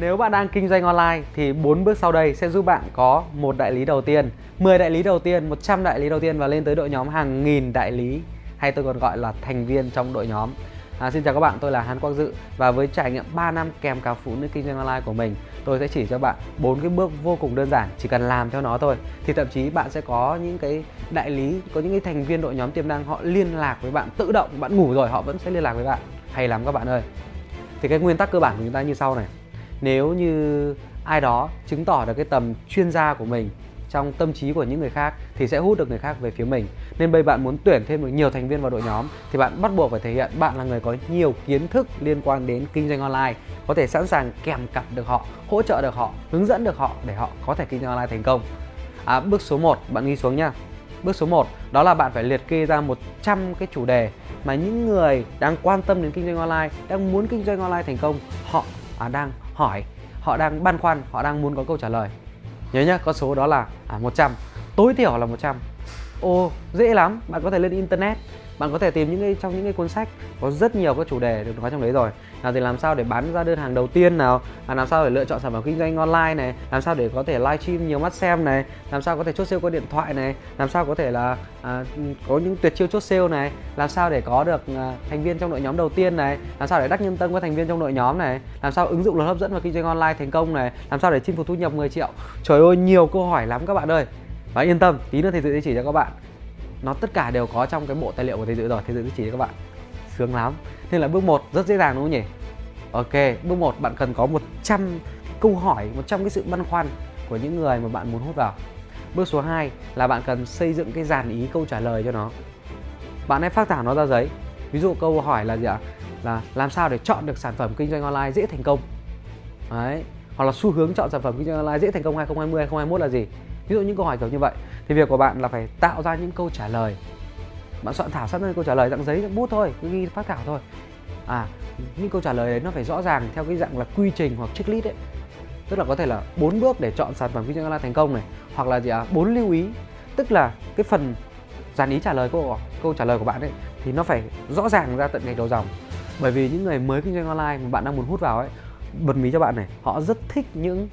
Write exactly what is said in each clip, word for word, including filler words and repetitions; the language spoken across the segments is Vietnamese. Nếu bạn đang kinh doanh online thì bốn bước sau đây sẽ giúp bạn có một đại lý đầu tiên, mười đại lý đầu tiên, một trăm đại lý đầu tiên và lên tới đội nhóm hàng nghìn đại lý, hay tôi còn gọi là thành viên trong đội nhóm. À, xin chào các bạn, tôi là Hán Quang Dự và với trải nghiệm ba năm kèm cả phụ nữ kinh doanh online của mình, tôi sẽ chỉ cho bạn bốn cái bước vô cùng đơn giản, chỉ cần làm theo nó thôi thì thậm chí bạn sẽ có những cái đại lý, có những cái thành viên đội nhóm tiềm năng họ liên lạc với bạn tự động, bạn ngủ rồi họ vẫn sẽ liên lạc với bạn. Hay lắm các bạn ơi. Thì cái nguyên tắc cơ bản của chúng ta như sau này. Nếu như ai đó chứng tỏ được cái tầm chuyên gia của mình trong tâm trí của những người khác thì sẽ hút được người khác về phía mình. Nên bây bạn muốn tuyển thêm được nhiều thành viên vào đội nhóm thì bạn bắt buộc phải thể hiện bạn là người có nhiều kiến thức liên quan đến kinh doanh online, có thể sẵn sàng kèm cặp được họ, hỗ trợ được họ, hướng dẫn được họ để họ có thể kinh doanh online thành công. À, bước số một, bạn ghi xuống nha. Bước số một đó là bạn phải liệt kê ra một trăm cái chủ đề mà những người đang quan tâm đến kinh doanh online, đang muốn kinh doanh online thành công, họ à, đang hỏi, họ đang băn khoăn, họ đang muốn có câu trả lời. Nhớ nhá, con số đó là à, một trăm, tối thiểu là một trăm. Ô, dễ lắm, bạn có thể lên internet, bạn có thể tìm những cái trong những cái cuốn sách có rất nhiều các chủ đề được nói trong đấy rồi. Nào thì làm sao để bán ra đơn hàng đầu tiên nào, à, làm sao để lựa chọn sản phẩm kinh doanh online này, làm sao để có thể livestream nhiều mắt xem này, làm sao có thể chốt sale qua điện thoại này, làm sao có thể là à, có những tuyệt chiêu chốt sale này, làm sao để có được à, thành viên trong đội nhóm đầu tiên này, làm sao để đắc nhân tâm với thành viên trong đội nhóm này, làm sao ứng dụng luật hấp dẫn và kinh doanh online thành công này, làm sao để chinh phục thu nhập mười triệu. Trời ơi, nhiều câu hỏi lắm các bạn ơi. Và yên tâm, tí nữa thì tôi sẽ chỉ cho các bạn. Nó tất cả đều có trong cái bộ tài liệu của thầy Dự rồi, thầy Dự chỉ cho các bạn. Sướng lắm. Nên là bước một rất dễ dàng đúng không nhỉ? Ok, bước một bạn cần có một trăm câu hỏi, một trăm cái sự băn khoăn của những người mà bạn muốn hút vào. Bước số hai là bạn cần xây dựng cái dàn ý câu trả lời cho nó. Bạn hãy phác thảo nó ra giấy. Ví dụ câu hỏi là gì ạ? Là làm sao để chọn được sản phẩm kinh doanh online dễ thành công. Đấy, hoặc là xu hướng chọn sản phẩm kinh doanh online dễ thành công hai không hai không, hai không hai mốt là gì? Ví dụ những câu hỏi kiểu như vậy thì việc của bạn là phải tạo ra những câu trả lời. Bạn soạn thảo sẵn ra câu trả lời dạng giấy, dạng bút thôi, cứ ghi phát thảo thôi. À, những câu trả lời đấy nó phải rõ ràng theo cái dạng là quy trình hoặc checklist ấy. Tức là có thể là bốn bước để chọn sản phẩm kinh doanh online thành công này, hoặc là gì ạ? À, bốn lưu ý. Tức là cái phần dàn ý trả lời câu câu trả lời của bạn ấy thì nó phải rõ ràng ra tận gạch đầu dòng. Bởi vì những người mới kinh doanh online mà bạn đang muốn hút vào ấy, bật mí cho bạn này, họ rất thích những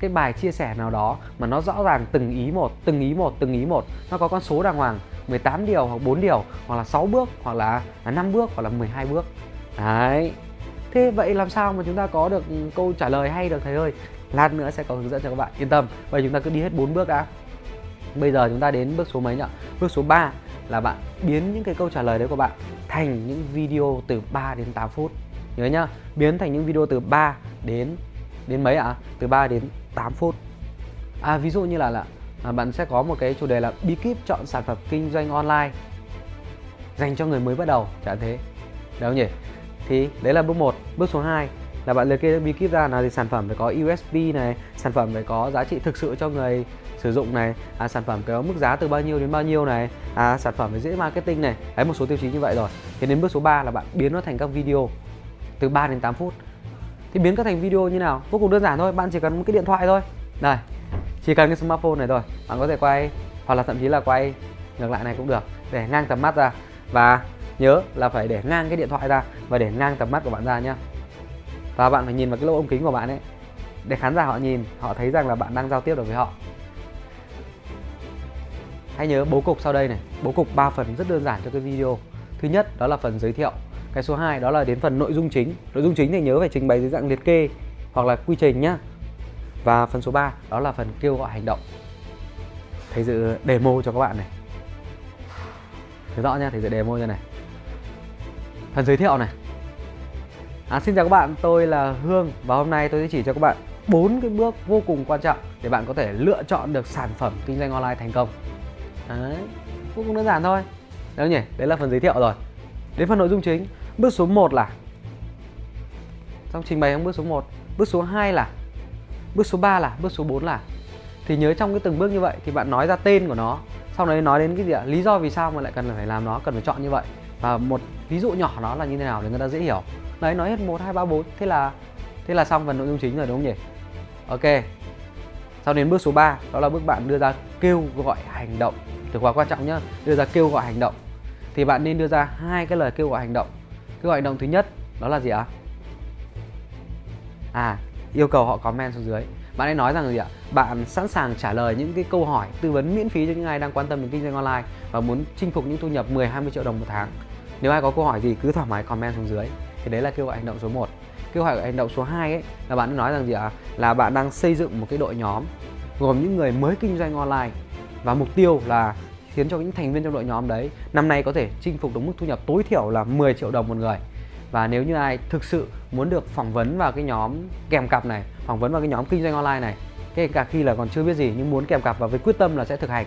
cái bài chia sẻ nào đó mà nó rõ ràng từng ý một, từng ý một, từng ý một. Nó có con số đàng hoàng, mười tám điều hoặc bốn điều, hoặc là sáu bước, hoặc là năm bước, hoặc là mười hai bước. Đấy. Thế vậy làm sao mà chúng ta có được câu trả lời hay được thầy ơi? Lát nữa sẽ có hướng dẫn cho các bạn, yên tâm. Vậy chúng ta cứ đi hết bốn bước đã. Bây giờ chúng ta đến bước số mấy nhỉ? Bước số ba là bạn biến những cái câu trả lời đấy của bạn thành những video từ ba đến tám phút. Nhớ nhá, biến thành những video từ ba đến đến mấy ạ? À? Từ ba đến tám phút. À, ví dụ như là, là à, bạn sẽ có một cái chủ đề là bí kíp chọn sản phẩm kinh doanh online dành cho người mới bắt đầu, chẳng thế. Đấy không nhỉ? Thì đấy là bước một. Bước số hai là bạn liệt kê bí kíp ra, là thì sản phẩm phải có u ét pê này, sản phẩm phải có giá trị thực sự cho người sử dụng này, à, sản phẩm có mức giá từ bao nhiêu đến bao nhiêu này, à, sản phẩm phải dễ marketing này. Đấy, một số tiêu chí như vậy rồi. Thế đến bước số ba là bạn biến nó thành các video từ ba đến tám phút. Thì biến các thành video như nào? Vô cùng đơn giản thôi, bạn chỉ cần một cái điện thoại thôi. Đây, chỉ cần cái smartphone này thôi, bạn có thể quay, hoặc là thậm chí là quay ngược lại này cũng được, để ngang tầm mắt ra. Và nhớ là phải để ngang cái điện thoại ra và để ngang tầm mắt của bạn ra nhá. Và bạn phải nhìn vào cái lỗ ống kính của bạn ấy, để khán giả họ nhìn, họ thấy rằng là bạn đang giao tiếp được với họ. Hãy nhớ bố cục sau đây này, bố cục ba phần rất đơn giản cho cái video. Thứ nhất đó là phần giới thiệu. Cái số hai đó là đến phần nội dung chính. Nội dung chính thì nhớ phải trình bày dưới dạng liệt kê hoặc là quy trình nhá. Và phần số ba đó là phần kêu gọi hành động. Thầy Dự demo cho các bạn này. Thấy rõ nha, thầy Dự demo cho này. Phần giới thiệu này. À, xin chào các bạn, tôi là Hương và hôm nay tôi sẽ chỉ cho các bạn bốn cái bước vô cùng quan trọng để bạn có thể lựa chọn được sản phẩm kinh doanh online thành công. Đấy, vô cùng đơn giản thôi. Đấy nhỉ, đấy là phần giới thiệu rồi. Đến phần nội dung chính, bước số một là trong trình bày trong bước số một, bước số hai là, bước số ba là, bước số bốn là. Thì nhớ trong cái từng bước như vậy thì bạn nói ra tên của nó, sau đấy nói đến cái gì ạ? Lý do vì sao mà lại cần phải làm nó, cần phải chọn như vậy. Và một ví dụ nhỏ nó là như thế nào để người ta dễ hiểu. Đấy, nói hết một, hai, ba, bốn, thế là thế là xong phần nội dung chính rồi đúng không nhỉ? Ok. Sau đến bước số ba, đó là bước bạn đưa ra kêu gọi hành động. Từ khóa quan trọng nhá, đưa ra kêu gọi hành động. Thì bạn nên đưa ra hai cái lời kêu gọi hành động. Kêu gọi hành động thứ nhất đó là gì ạ? À? à, yêu cầu họ comment xuống dưới. Bạn ấy nói rằng gì ạ? Bạn sẵn sàng trả lời những cái câu hỏi tư vấn miễn phí cho những ai đang quan tâm đến kinh doanh online và muốn chinh phục những thu nhập mười đến hai mươi triệu đồng một tháng. Nếu ai có câu hỏi gì cứ thoải mái comment xuống dưới. Thì đấy là kêu gọi hành động số một. Kêu gọi hành động số hai ấy là bạn ấy nói rằng gì ạ? Là bạn đang xây dựng một cái đội nhóm gồm những người mới kinh doanh online và mục tiêu là khiến cho những thành viên trong đội nhóm đấy năm nay có thể chinh phục được mức thu nhập tối thiểu là mười triệu đồng một người. Và nếu như ai thực sự muốn được phỏng vấn vào cái nhóm kèm cặp này, phỏng vấn vào cái nhóm kinh doanh online này, kể cả khi là còn chưa biết gì nhưng muốn kèm cặp và với quyết tâm là sẽ thực hành,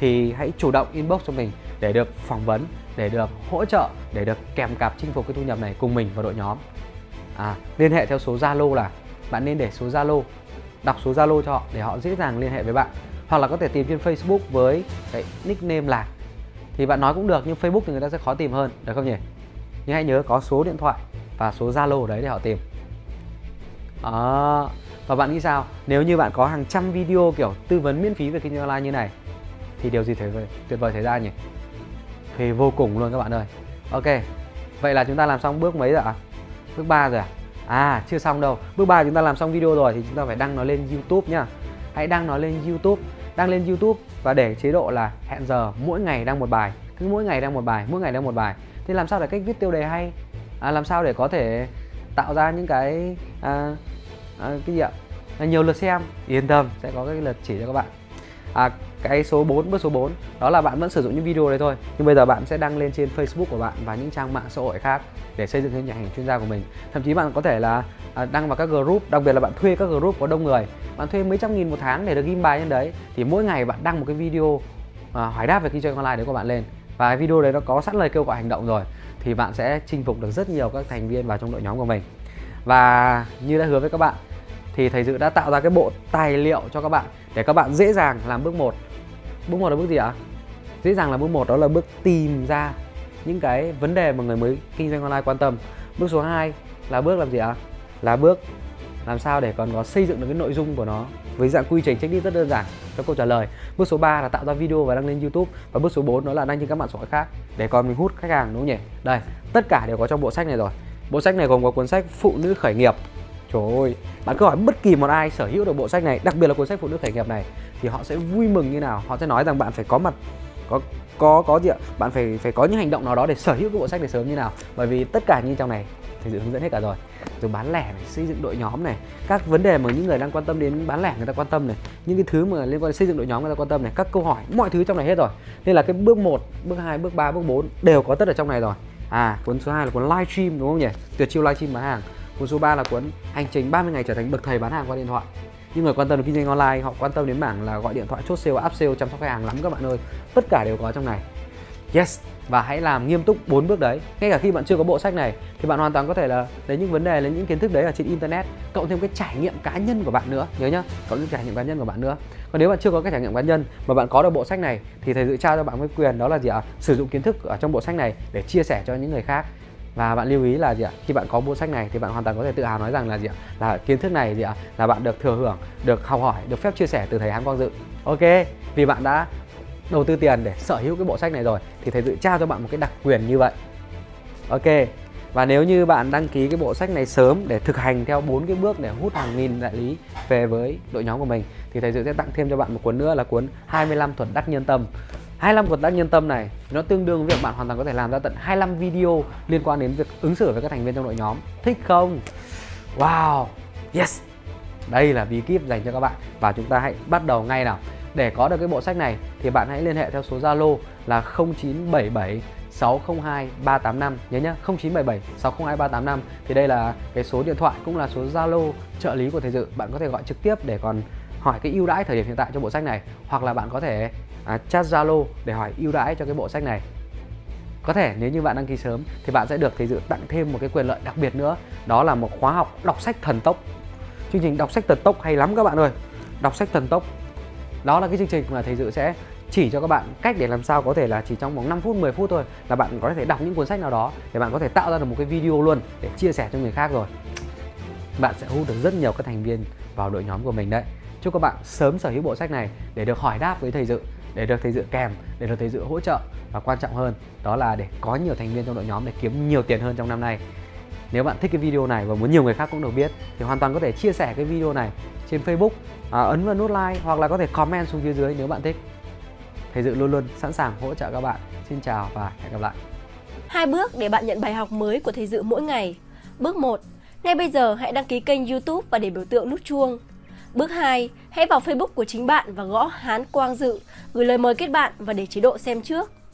thì hãy chủ động inbox cho mình để được phỏng vấn, để được hỗ trợ, để được kèm cặp chinh phục cái thu nhập này cùng mình và đội nhóm. À, liên hệ theo số Zalo là bạn nên để số Zalo, đọc số Zalo cho họ để họ dễ dàng liên hệ với bạn. Hoặc là có thể tìm trên Facebook với cái nickname là, thì bạn nói cũng được nhưng Facebook thì người ta sẽ khó tìm hơn, được không nhỉ? Nhưng hãy nhớ có số điện thoại và số Zalo ở đấy để họ tìm. Đó. Và bạn nghĩ sao? Nếu như bạn có hàng trăm video kiểu tư vấn miễn phí về kinh doanh online như này thì điều gì tuyệt vời, tuyệt vời xảy ra nhỉ? Thì vô cùng luôn các bạn ơi. Ok, vậy là chúng ta làm xong bước mấy rồi ạ? Bước ba rồi à? À, chưa xong đâu. Bước ba chúng ta làm xong video rồi thì chúng ta phải đăng nó lên YouTube nhá. Hãy đăng nó lên YouTube. Đăng lên YouTube và để chế độ là hẹn giờ mỗi ngày đăng một bài. Cứ mỗi ngày đăng một bài, mỗi ngày đăng một bài. Thế làm sao để cách viết tiêu đề hay, à, làm sao để có thể tạo ra những cái à, à, cái gì ạ, à, nhiều lượt xem. Yên tâm, sẽ có cái lượt chỉ cho các bạn. À, cái số bốn, bước số bốn đó là bạn vẫn sử dụng những video đấy thôi, nhưng bây giờ bạn sẽ đăng lên trên Facebook của bạn và những trang mạng xã hội khác để xây dựng thêm nhà hàng chuyên gia của mình. Thậm chí bạn có thể là đăng vào các group, đặc biệt là bạn thuê các group có đông người, bạn thuê mấy trăm nghìn một tháng để được ghim bài lên đấy, thì mỗi ngày bạn đăng một cái video à, hỏi đáp về kinh doanh online đấy của bạn lên. Và cái video đấy nó có sẵn lời kêu gọi hành động rồi thì bạn sẽ chinh phục được rất nhiều các thành viên vào trong đội nhóm của mình. Và như đã hứa với các bạn thì thầy Dự đã tạo ra cái bộ tài liệu cho các bạn để các bạn dễ dàng làm bước một. Bước một là bước gì ạ? Dễ dàng là bước một đó là bước tìm ra những cái vấn đề mà người mới kinh doanh online quan tâm. Bước số hai là bước làm gì ạ? Là bước làm sao để còn có xây dựng được cái nội dung của nó với dạng quy trình checklist rất đơn giản cho câu trả lời. Bước số ba là tạo ra video và đăng lên YouTube. Và bước số bốn đó là đăng trên các mạng xã hội khác để còn mình hút khách hàng, đúng không nhỉ? Đây, tất cả đều có trong bộ sách này rồi. Bộ sách này gồm có cuốn sách Phụ nữ khởi nghiệp. Trời ơi, bạn cứ hỏi bất kỳ một ai sở hữu được bộ sách này, đặc biệt là cuốn sách Phụ nữ khởi nghiệp này, thì họ sẽ vui mừng như nào. Họ sẽ nói rằng bạn phải có mặt có có có gì ạ? Bạn phải phải có những hành động nào đó để sở hữu cái bộ sách này sớm như nào. Bởi vì tất cả như trong này thầy Dự hướng dẫn hết cả rồi. Rồi bán lẻ này, xây dựng đội nhóm này, các vấn đề mà những người đang quan tâm đến bán lẻ người ta quan tâm này, những cái thứ mà liên quan đến xây dựng đội nhóm người ta quan tâm này, các câu hỏi, mọi thứ trong này hết rồi. Nên là cái bước một, bước hai, bước ba, bước bốn đều có tất ở trong này rồi. À, cuốn số hai là cuốn livestream, đúng không nhỉ? Tuyệt chiêu livestream bán hàng. Cuốn số ba là cuốn hành trình ba mươi ngày trở thành bậc thầy bán hàng qua điện thoại. Những người quan tâm đến kinh doanh online họ quan tâm đến mảng là gọi điện thoại, chốt sale, áp sale, chăm sóc khách hàng lắm các bạn ơi. Tất cả đều có trong này. Yes. Và hãy làm nghiêm túc bốn bước đấy. Ngay cả khi bạn chưa có bộ sách này thì bạn hoàn toàn có thể là lấy những vấn đề, lấy những kiến thức đấy ở trên internet, cộng thêm cái trải nghiệm cá nhân của bạn nữa, nhớ nhá, cộng những trải nghiệm cá nhân của bạn nữa. Còn nếu bạn chưa có cái trải nghiệm cá nhân mà bạn có được bộ sách này thì thầy Dự trao cho bạn cái quyền đó là gì ạ? Sử dụng kiến thức ở trong bộ sách này để chia sẻ cho những người khác. Và bạn lưu ý là gì ạ? Khi bạn có bộ sách này thì bạn hoàn toàn có thể tự hào nói rằng là gì ạ? Là kiến thức này gì ạ? Là bạn được thừa hưởng, được học hỏi, được phép chia sẻ từ thầy Hán Quang Dự. Ok, vì bạn đã đầu tư tiền để sở hữu cái bộ sách này rồi thì thầy Dự trao cho bạn một cái đặc quyền như vậy. Ok, và nếu như bạn đăng ký cái bộ sách này sớm để thực hành theo bốn cái bước để hút hàng nghìn đại lý về với đội nhóm của mình thì thầy Dự sẽ tặng thêm cho bạn một cuốn nữa là cuốn hai mươi lăm thuật đắc nhân tâm. hai mươi lăm thuật đắc nhân tâm này nó tương đương với việc bạn hoàn toàn có thể làm ra tận hai mươi lăm video liên quan đến việc ứng xử với các thành viên trong đội nhóm. Thích không? Wow, yes, đây là bí kíp dành cho các bạn. Và chúng ta hãy bắt đầu ngay nào. Để có được cái bộ sách này thì bạn hãy liên hệ theo số Zalo là không chín bảy bảy sáu không hai ba tám năm, nhớ nhá, không chín bảy bảy sáu không hai ba tám năm. Thì đây là cái số điện thoại cũng là số Zalo trợ lý của thầy Dự. Bạn có thể gọi trực tiếp để còn hỏi cái ưu đãi thời điểm hiện tại cho bộ sách này, hoặc là bạn có thể à, chat Zalo để hỏi ưu đãi cho cái bộ sách này. Có thể nếu như bạn đăng ký sớm thì bạn sẽ được thầy Dự tặng thêm một cái quyền lợi đặc biệt nữa, đó là một khóa học đọc sách thần tốc. Chương trình đọc sách thần tốc hay lắm các bạn ơi. Đọc sách thần tốc đó là cái chương trình mà thầy Dự sẽ chỉ cho các bạn cách để làm sao có thể là chỉ trong vòng năm phút mười phút thôi là bạn có thể đọc những cuốn sách nào đó để bạn có thể tạo ra được một cái video luôn để chia sẻ cho người khác, rồi bạn sẽ hút được rất nhiều các thành viên vào đội nhóm của mình đấy. Chúc các bạn sớm sở hữu bộ sách này để được hỏi đáp với thầy Dự, để được thầy Dự kèm, để được thầy Dự hỗ trợ, và quan trọng hơn đó là để có nhiều thành viên trong đội nhóm để kiếm nhiều tiền hơn trong năm nay. Nếu bạn thích cái video này và muốn nhiều người khác cũng được biết thì hoàn toàn có thể chia sẻ cái video này trên Facebook, à, ấn vào nút like hoặc là có thể comment xuống phía dưới nếu bạn thích. Thầy Dự luôn luôn sẵn sàng hỗ trợ các bạn. Xin chào và hẹn gặp lại. Hai bước để bạn nhận bài học mới của Thầy Dự mỗi ngày. Bước một. Ngay bây giờ hãy đăng ký kênh YouTube và để biểu tượng nút chuông. Bước hai. Hãy vào Facebook của chính bạn và gõ Hán Quang Dự, gửi lời mời kết bạn và để chế độ xem trước.